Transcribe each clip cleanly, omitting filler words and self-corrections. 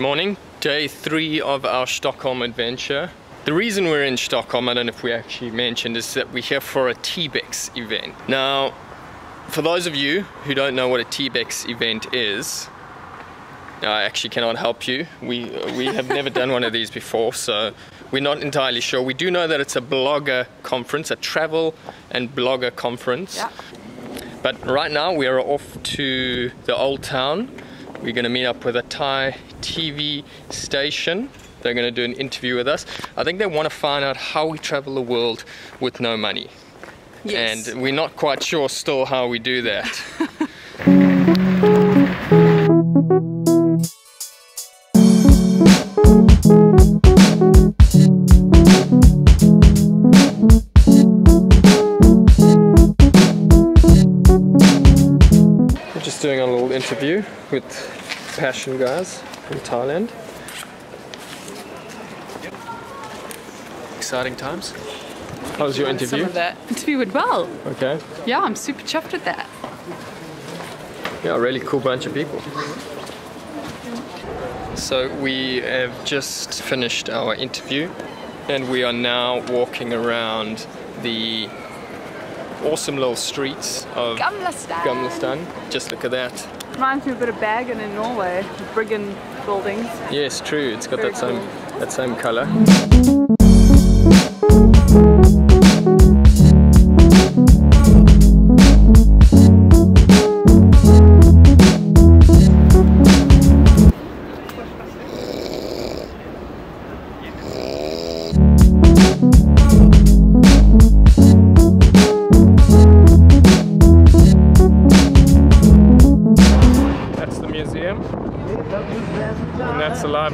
Good morning, day 3 of our Stockholm adventure. The reason we're in Stockholm, I don't know if we actually mentioned, is that we're here for a TBEX event. Now, for those of you who don't know what a TBEX event is, I actually cannot help you. We have never done one of these before, so we're not entirely sure. We do know that it's a blogger conference, a travel and blogger conference. Yeah. But right now we are off to the old town. We're going to meet up with a Thai TV station. They're going to do an interview with us. I think they want to find out how we travel the world with no money. Yes. And we're not quite sure still how we do that. Doing a little interview with passion guys from Thailand. Exciting times. How was your interview? Some of that interview went well. Okay. Yeah, I'm super chuffed with that. Yeah, a really cool bunch of people. So we have just finished our interview and we are now walking around the awesome little streets of Gamla Stan. Just look at that. Reminds me a bit of Bergen in Norway, the Brigen buildings. Yes, true. It's got that same color.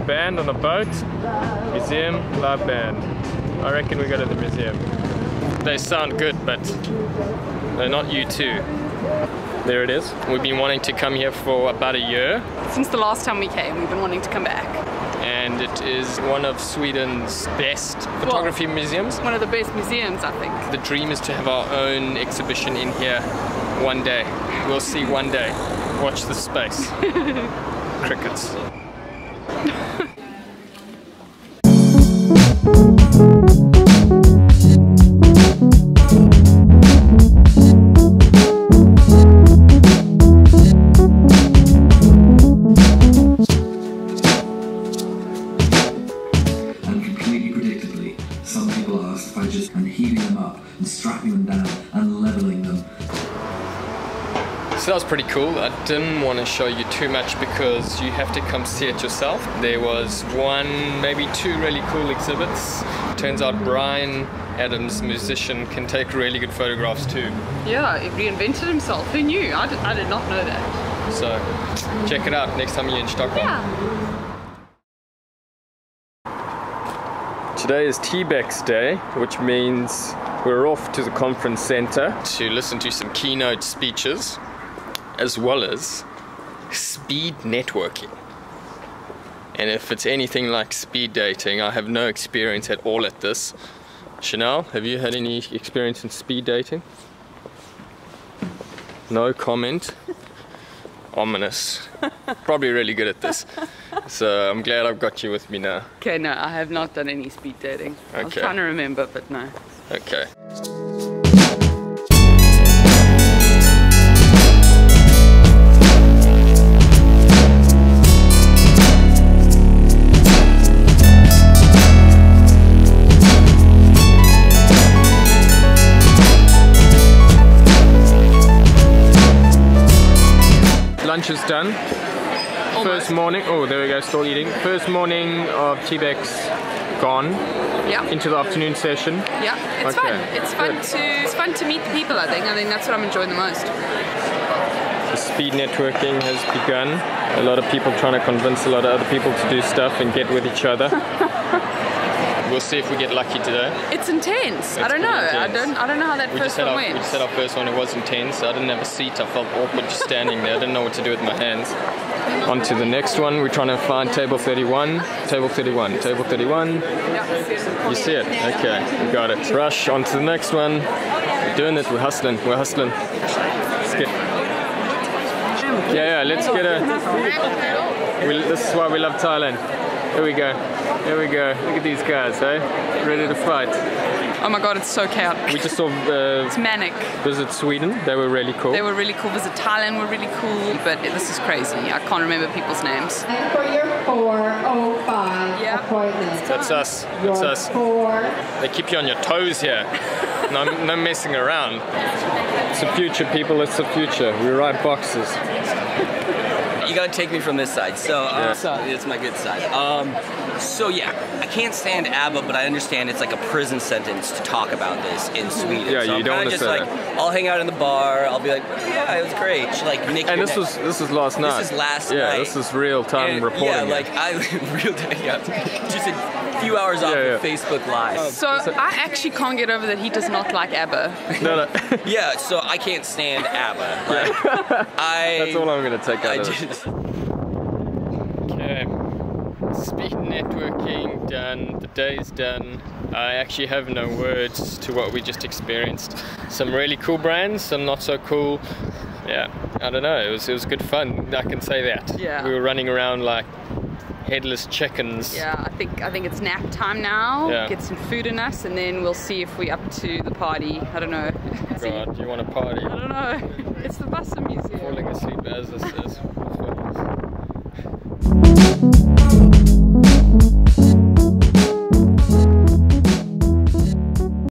Band on a boat, museum, live band. I reckon we go to the museum. They sound good, but they're not U2. There it is. We've been wanting to come here for about a year. Since the last time we came, we've been wanting to come back. And it is one of Sweden's best photography museums. One of the best museums, I think. The dream is to have our own exhibition in here one day. We'll see one day. Watch this space. Crickets. So that was pretty cool. I didn't want to show you too much because you have to come see it yourself. There was one, maybe two really cool exhibits. Turns out Brian Adams, musician, can take really good photographs too. Yeah, he reinvented himself. Who knew? I did not know that. So check it out next time you're in Stockholm. Yeah. Today is TBEX day, which means we're off to the conference center to listen to some keynote speeches, as well as speed networking. And if it's anything like speed dating, I have no experience at all at this. Chanel, have you had any experience in speed dating? No comment. Ominous. Probably really good at this. So I'm glad I've got you with me now. Okay, no, I have not done any speed dating. Okay. I was trying to remember, but no. Okay. Lunch is done. Almost. First morning, oh there we go, still eating. First morning of TBEX gone. Yeah. Into the afternoon session. Yeah, it's okay. Fun. It's fun to meet the people, I think. I think that's what I'm enjoying the most. The speed networking has begun. A lot of people trying to convince a lot of other people to do stuff and get with each other. We'll see if we get lucky today. It's intense. I don't know. I don't know how that first one went. We just had our first one. It was intense. I didn't have a seat. I felt awkward just standing there. I didn't know what to do with my hands. On to the next one. We're trying to find table 31. Table 31. Table 31. You see it? Okay. We got it. Rush. On to the next one. We're doing it. We're hustling. We're hustling. Let's get. Yeah, yeah, let's get a... this is why we love Thailand. Here we go. Here we go. Look at these guys, eh? Ready to fight. Oh my god, it's so chaotic. We just saw... it's manic. Visit Sweden. They were really cool. They were really cool. Visit Thailand were really cool. But this is crazy. I can't remember people's names. And for your 4:05 appointment. That's us. That's us. They keep you on your toes here. No messing around. It's the future, people. It's the future. We ride boxes. You gotta take me from this side, so it's my good side. So yeah, I can't stand ABBA, but I understand it's like a prison sentence to talk about this in Sweden. Yeah, so you don't understand. I'll hang out in the bar. I'll be like, yeah, it was great. Like Nick. And this was last night. This is last night. Yeah, this is real time reporting. Yeah, like real time. Yeah, just a few hours off of Facebook Live. So I actually can't get over that he does not like ABBA. No, no. Yeah, so I can't stand ABBA. Like, that's all I'm gonna take out of it. Okay, speed networking done, the day's done. I actually have no words to what we just experienced. Some really cool brands, some not so cool. Yeah, I don't know, it was good fun, I can say that. Yeah. We were running around like headless chickens. Yeah, I think it's nap time now. Yeah. Get some food in us and then we'll see if we're up to the party. I don't know. God, do you want a party? I don't know. It's the Bassa Museum. Falling asleep as this is.